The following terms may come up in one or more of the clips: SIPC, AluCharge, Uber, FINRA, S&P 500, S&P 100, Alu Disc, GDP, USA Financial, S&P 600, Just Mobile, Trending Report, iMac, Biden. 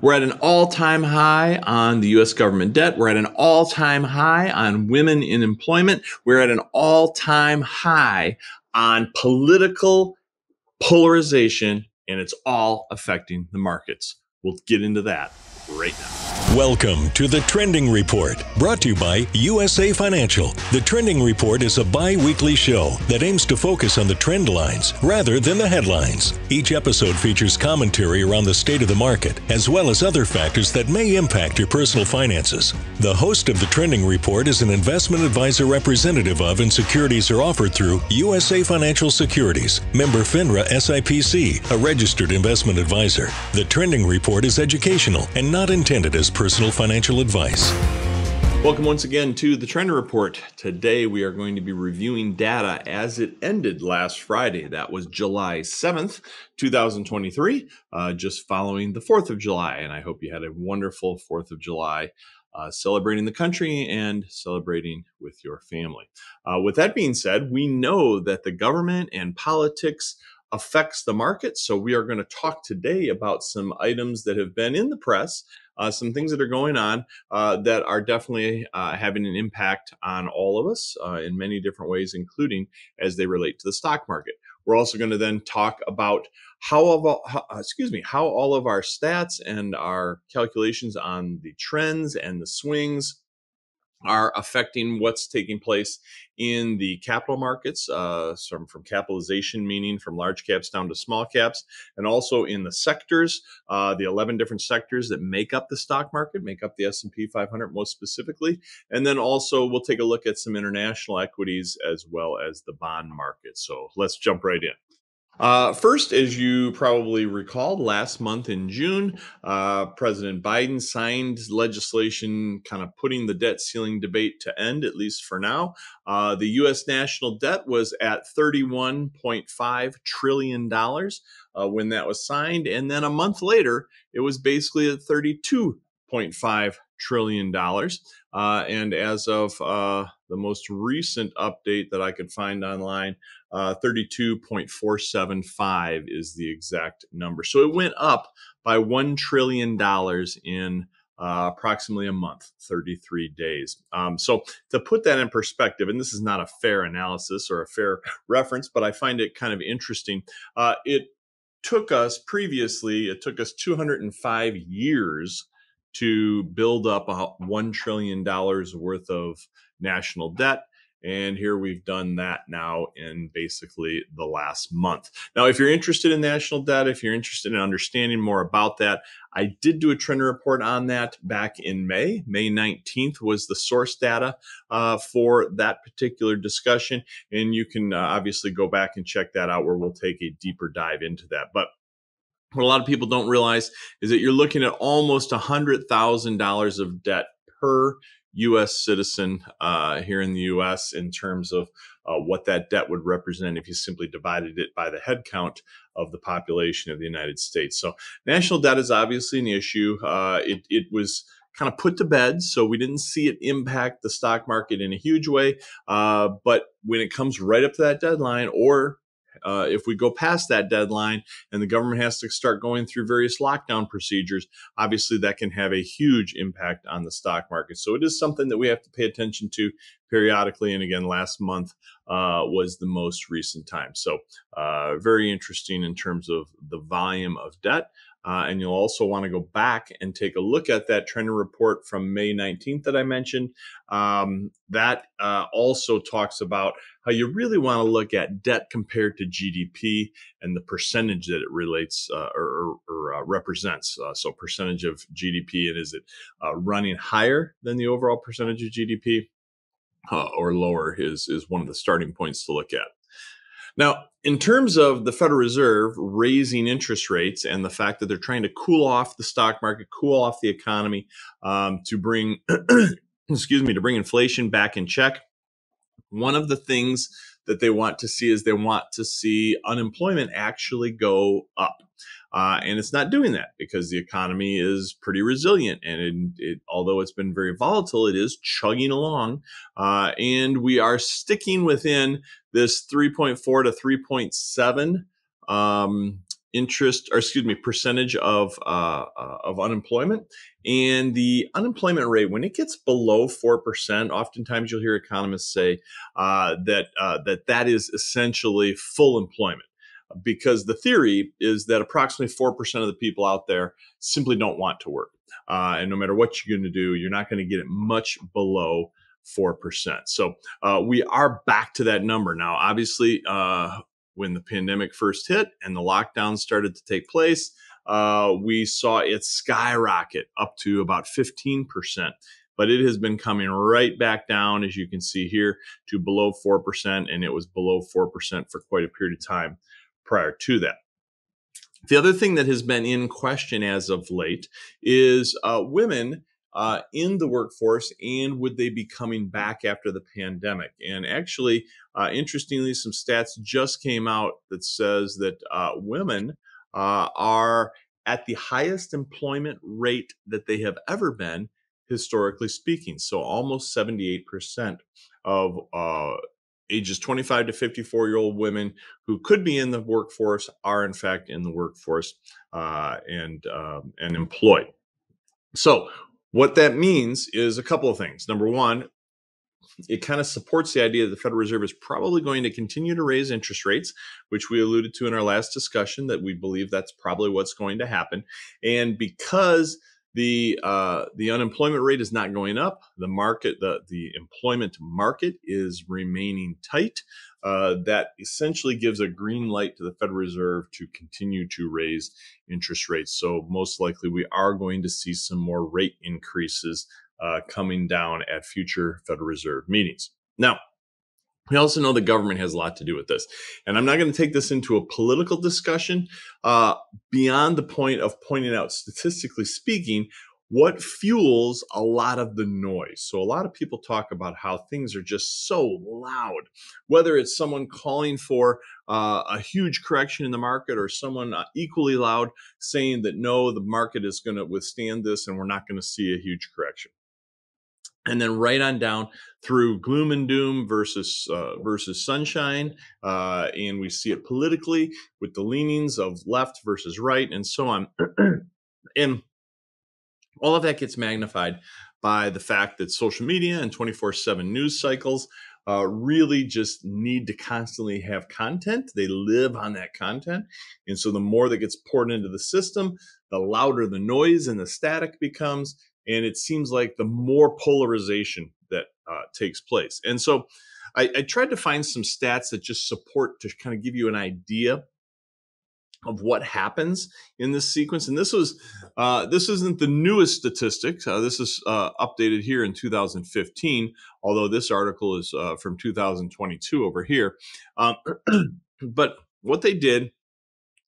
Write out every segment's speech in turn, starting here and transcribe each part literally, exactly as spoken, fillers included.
We're at an all-time high on the U S government debt. We're at an all-time high on women in employment. We're at an all-time high on political polarization, and it's all affecting the markets. We'll get into that right now. Welcome to the Trending Report, brought to you by U S A Financial. The Trending Report is a bi-weekly show that aims to focus on the trend lines rather than the headlines. Each episode features commentary around the state of the market, as well as other factors that may impact your personal finances. The host of the Trending Report is an investment advisor representative of and securities are offered through U S A Financial Securities, member FINRA S I P C, a registered investment advisor. The Trending Report is educational and not intended as personal financial advice. Welcome once again to the Trending Report. Today we are going to be reviewing data as it ended last Friday. That was July seventh, two thousand twenty-three, uh, just following the fourth of July. And I hope you had a wonderful fourth of July uh, celebrating the country and celebrating with your family. Uh, with that being said, we know that the government and politics affects the market. So we are going to talk today about some items that have been in the press, uh, some things that are going on uh, that are definitely uh, having an impact on all of us uh, in many different ways, including as they relate to the stock market. We're also going to then talk about how, all, how, excuse me, how all of our stats and our calculations on the trends and the swings are affecting what's taking place in the capital markets, uh, from, from capitalization, meaning from large caps down to small caps, and also in the sectors, uh, the eleven different sectors that make up the stock market, make up the S and P five hundred most specifically. And then also we'll take a look at some international equities as well as the bond market. So let's jump right in. Uh, first, as you probably recall, last month in June, uh, President Biden signed legislation kind of putting the debt ceiling debate to end, at least for now. Uh, the U S national debt was at thirty-one point five trillion dollars uh, when that was signed. And then a month later, it was basically at thirty-two point five trillion dollars. Uh, and as of uh, the most recent update that I could find online, Uh, thirty-two point four seven five is the exact number. So it went up by one trillion dollars in uh, approximately a month, thirty-three days. Um, so to put that in perspective, and this is not a fair analysis or a fair reference, but I find it kind of interesting. Uh, it took us previously, it took us two hundred five years to build up a one trillion dollars worth of national debt. And here we've done that now in basically the last month. Now, if you're interested in national debt, if you're interested in understanding more about that, I did do a trend report on that back in May. May nineteenth was the source data uh, for that particular discussion. And you can uh, obviously go back and check that out, where we'll take a deeper dive into that. But what a lot of people don't realize is that you're looking at almost one hundred thousand dollars of debt per U S citizen uh, here in the U S in terms of uh, what that debt would represent if you simply divided it by the head count of the population of the United States. So national debt is obviously an issue. Uh, it, it was kind of put to bed, so we didn't see it impact the stock market in a huge way. Uh, but when it comes right up to that deadline, or Uh, if we go past that deadline and the government has to start going through various lockdown procedures, obviously that can have a huge impact on the stock market. So it is something that we have to pay attention to periodically. And again, last month uh, was the most recent time. So uh, very interesting in terms of the volume of debt. Uh, and you'll also want to go back and take a look at that trend report from May nineteenth that I mentioned. Um, that uh, also talks about how you really want to look at debt compared to G D P and the percentage that it relates uh, or, or uh, represents. Uh, so percentage of G D P, and is it uh, running higher than the overall percentage of G D P uh, or lower is, is one of the starting points to look at. Now, in terms of the Federal Reserve raising interest rates and the fact that they're trying to cool off the stock market, cool off the economy um, to bring, excuse me, to bring inflation back in check, one of the things that they want to see is they want to see unemployment actually go up. Uh, and it's not doing that because the economy is pretty resilient. And it, it, although it's been very volatile, it is chugging along. Uh, and we are sticking within this three point four to three point seven um, interest, or excuse me, percentage of uh, uh, of unemployment. And the unemployment rate, when it gets below four percent, oftentimes you'll hear economists say uh, that, uh, that that is essentially full employment, because the theory is that approximately four percent of the people out there simply don't want to work. Uh, and no matter what you're going to do, you're not going to get it much below four percent. So uh, we are back to that number. Now, obviously, uh, when the pandemic first hit and the lockdown started to take place, uh, we saw it skyrocket up to about fifteen percent. But it has been coming right back down, as you can see here, to below four percent. And it was below four percent for quite a period of time prior to that. The other thing that has been in question as of late is uh, women uh, in the workforce, and would they be coming back after the pandemic? And actually, uh, interestingly, some stats just came out that says that uh, women uh, are at the highest employment rate that they have ever been, historically speaking. So almost seventy-eight percent of uh, ages twenty-five to fifty-four year old women who could be in the workforce are in fact in the workforce uh, and, um, and employed. So what that means is a couple of things. Number one, it kind of supports the idea that the Federal Reserve is probably going to continue to raise interest rates, which we alluded to in our last discussion, that we believe that's probably what's going to happen. And because The uh, the unemployment rate is not going up, the market, the, the employment market is remaining tight. Uh, that essentially gives a green light to the Federal Reserve to continue to raise interest rates. So most likely we are going to see some more rate increases uh, coming down at future Federal Reserve meetings. Now, we also know the government has a lot to do with this. And I'm not going to take this into a political discussion uh, beyond the point of pointing out, statistically speaking, what fuels a lot of the noise. So a lot of people talk about how things are just so loud, whether it's someone calling for uh, a huge correction in the market or someone equally loud saying that, no, the market is going to withstand this and we're not going to see a huge correction. And then right on down through gloom and doom versus uh, versus sunshine. Uh, and we see it politically with the leanings of left versus right and so on. And all of that gets magnified by the fact that social media and twenty-four seven news cycles uh, really just need to constantly have content. They live on that content. And so the more that gets poured into the system, the louder the noise and the static becomes. And it seems like the more polarization that uh, takes place. And so I, I tried to find some stats that just support to kind of give you an idea of what happens in this sequence. And this was uh, this isn't the newest statistics. Uh, this is uh, updated here in two thousand fifteen, although this article is uh, from two thousand twenty-two over here. Um, but what they did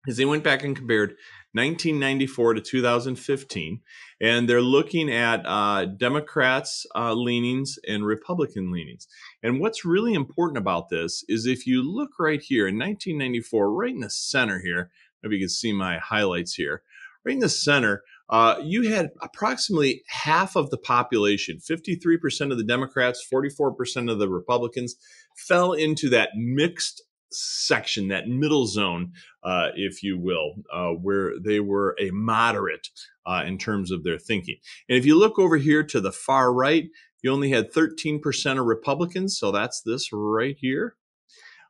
is they went back and compared nineteen ninety-four to two thousand fifteen, and they're looking at uh, Democrats' uh, leanings and Republican leanings. And what's really important about this is if you look right here in nineteen ninety-four, right in the center here, maybe you can see my highlights here, right in the center, uh, you had approximately half of the population, fifty-three percent of the Democrats, forty-four percent of the Republicans, fell into that mixed section, that middle zone, uh, if you will, uh, where they were a moderate uh, in terms of their thinking. And if you look over here to the far right, you only had thirteen percent of Republicans. So that's this right here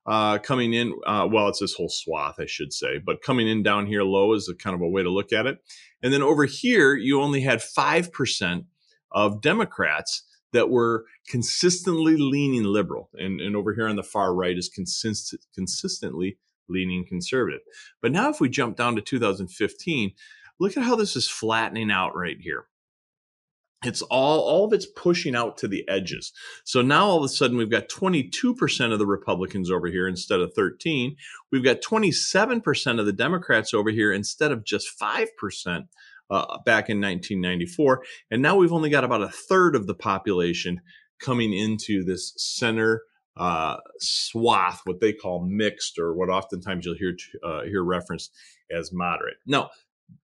uh, coming in. Uh, well, it's this whole swath, I should say, but coming in down here low is a kind of a way to look at it. And then over here, you only had five percent of Democrats that were consistently leaning liberal. And, and over here on the far right is consistent, consistently leaning conservative. But now if we jump down to two thousand fifteen, look at how this is flattening out right here. It's all, all of it's pushing out to the edges. So now all of a sudden we've got twenty-two percent of the Republicans over here instead of thirteen. We've got twenty-seven percent of the Democrats over here instead of just five percent. Uh, back in nineteen ninety-four. And now we've only got about a third of the population coming into this center uh, swath, what they call mixed, or what oftentimes you'll hear, uh, hear referenced as moderate. Now,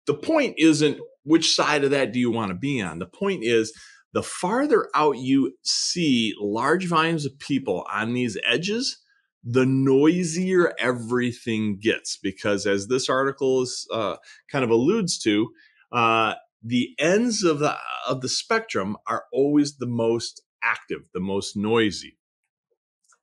the point isn't which side of that do you want to be on. The point is the farther out you see large volumes of people on these edges, the noisier everything gets, because as this article is uh, kind of alludes to, uh, the ends of the of the spectrum are always the most active, the most noisy.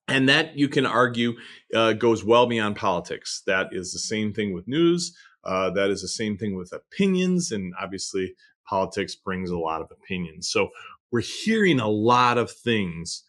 And that, you can argue, uh, goes well beyond politics. That is the same thing with news. Uh, that is the same thing with opinions. And obviously, politics brings a lot of opinions. So we're hearing a lot of things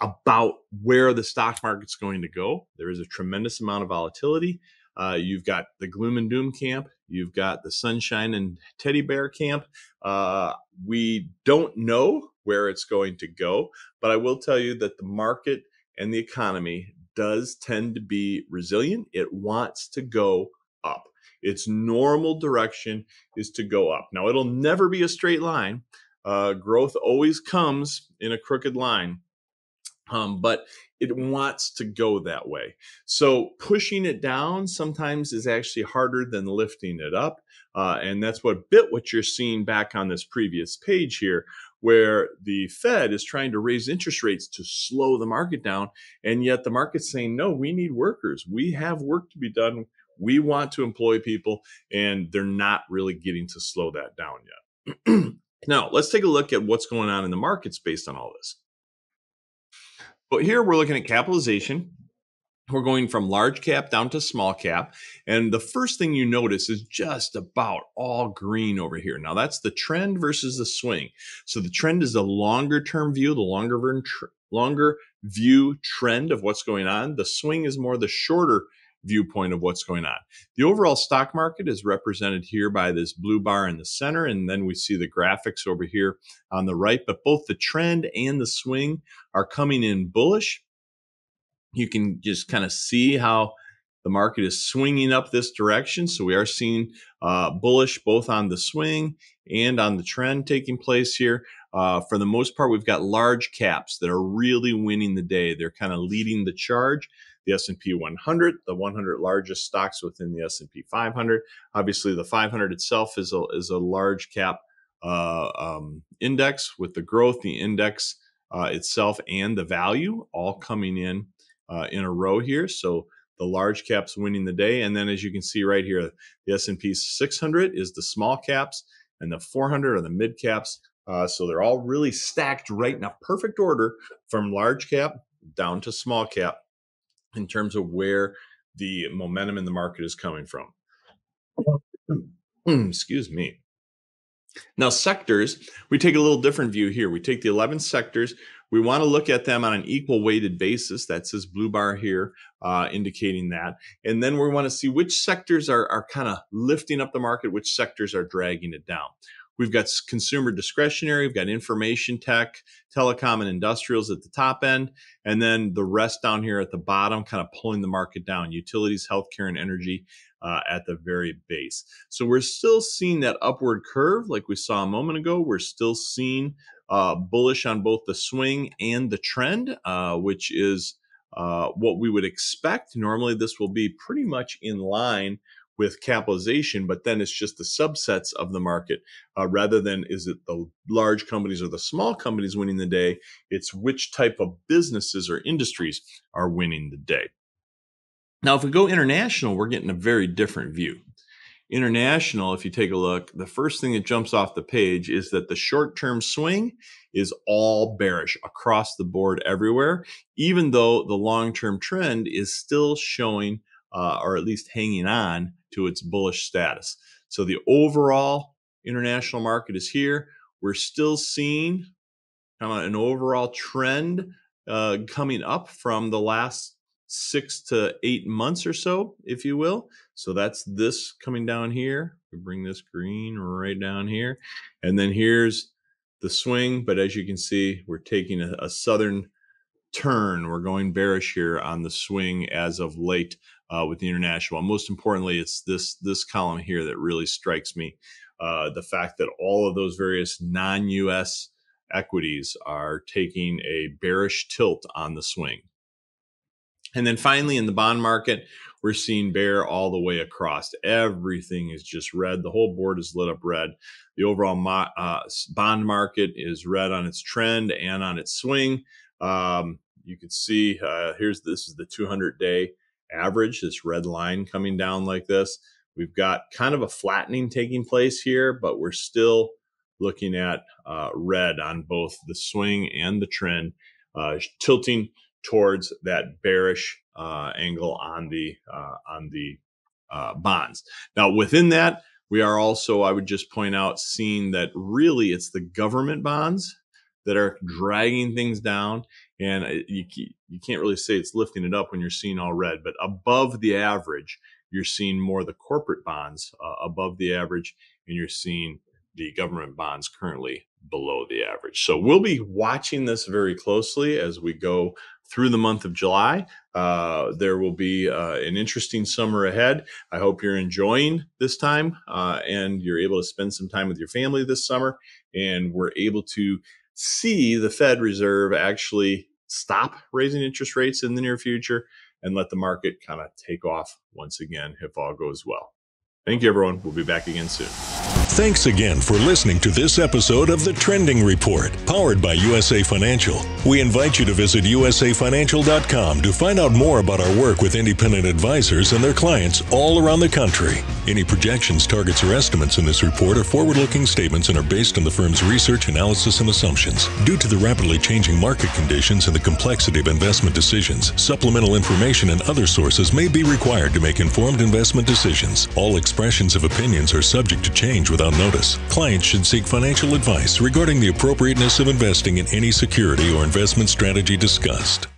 about where the stock market's going to go. There is a tremendous amount of volatility. Uh, you've got the gloom and doom camp. You've got the sunshine and teddy bear camp. Uh, we don't know where it's going to go, but I will tell you that the market and the economy does tend to be resilient. It wants to go up. Its normal direction is to go up. Now, it'll never be a straight line. Uh, growth always comes in a crooked line. Um, but it wants to go that way. So pushing it down sometimes is actually harder than lifting it up. Uh, and that's what bit what you're seeing back on this previous page here, where the Fed is trying to raise interest rates to slow the market down. And yet the market's saying, no, we need workers. We have work to be done. We want to employ people. And they're not really getting to slow that down yet. Now, let's take a look at what's going on in the markets based on all this. But here we're looking at capitalization. We're going from large cap down to small cap. And the first thing you notice is just about all green over here. Now, that's the trend versus the swing. So the trend is the longer term view, the longer, longer view trend of what's going on. The swing is more the shorter viewpoint of what's going on. The overall stock market is represented here by this blue bar in the center, and then we see the graphics over here on the right, but both the trend and the swing are coming in bullish. You can just kind of see how the market is swinging up this direction. So we are seeing uh, bullish both on the swing and on the trend taking place here. Uh, for the most part, we've got large caps that are really winning the day. They're kind of leading the charge. The S and P one hundred, the one hundred largest stocks within the S and P five hundred. Obviously, the five hundred itself is a, is a large cap uh, um, index, with the growth, the index uh, itself, and the value all coming in uh, in a row here. So the large caps winning the day. And then, as you can see right here, the S and P six hundred is the small caps, and the four hundred are the mid caps. Uh, so they're all really stacked right in a perfect order from large cap down to small cap, in terms of where the momentum in the market is coming from. Excuse me. Now, sectors, we take a little different view here. We take the eleven sectors. We want to look at them on an equal weighted basis. That's this blue bar here, uh, indicating that. And then we want to see which sectors are, are kind of lifting up the market, which sectors are dragging it down. We've got consumer discretionary, we've got information tech, telecom, and industrials at the top end, and then the rest down here at the bottom, kind of pulling the market down, utilities, healthcare, and energy uh, at the very base. So we're still seeing that upward curve like we saw a moment ago. We're still seeing uh, bullish on both the swing and the trend, uh, which is uh, what we would expect. Normally, this will be pretty much in line with capitalization, but then it's just the subsets of the market. Uh, rather than is it the large companies or the small companies winning the day, it's which type of businesses or industries are winning the day. Now, if we go international, we're getting a very different view. International, if you take a look, the first thing that jumps off the page is that the short-term swing is all bearish across the board everywhere, even though the long-term trend is still showing Uh, or at least hanging on to its bullish status. So the overall international market is here. We're still seeing kind of an overall trend uh, coming up from the last six to eight months or so, if you will. So that's this coming down here. We bring this green right down here. And then here's the swing. But as you can see, we're taking a, a southern turn. We're going bearish here on the swing as of late uh, with the international. Most importantly, it's this this column here that really strikes me. Uh, the fact that all of those various non U S equities are taking a bearish tilt on the swing. And then finally, in the bond market, we're seeing bear all the way across. Everything is just red. The whole board is lit up red. The overall mo uh, bond market is red on its trend and on its swing. Um, you could see uh, here's this is the two hundred day average, this red line coming down like this. We've got kind of a flattening taking place here, but we're still looking at uh, red on both the swing and the trend, uh, tilting towards that bearish uh, angle on the uh, on the uh, bonds. Now, within that, we are also, I would just point out, seeing that really it's the government bonds that are dragging things down, and you you can't really say it's lifting it up when you're seeing all red. But above the average, you're seeing more of the corporate bonds uh, above the average, and you're seeing the government bonds currently below the average. So we'll be watching this very closely as we go through the month of July. Uh, there will be uh, an interesting summer ahead. I hope you're enjoying this time uh, and you're able to spend some time with your family this summer, and we're able to see the Fed Reserve actually stop raising interest rates in the near future and let the market kind of take off once again if all goes well. Thank you, everyone. We'll be back again soon. Thanks again for listening to this episode of The Trending Report, powered by U S A Financial. We invite you to visit U S A financial dot com to find out more about our work with independent advisors and their clients all around the country. Any projections, targets, or estimates in this report are forward-looking statements and are based on the firm's research, analysis, and assumptions. Due to the rapidly changing market conditions and the complexity of investment decisions, supplemental information and other sources may be required to make informed investment decisions. All expressions of opinions are subject to change without notice. Clients should seek financial advice regarding the appropriateness of investing in any security or investment strategy discussed.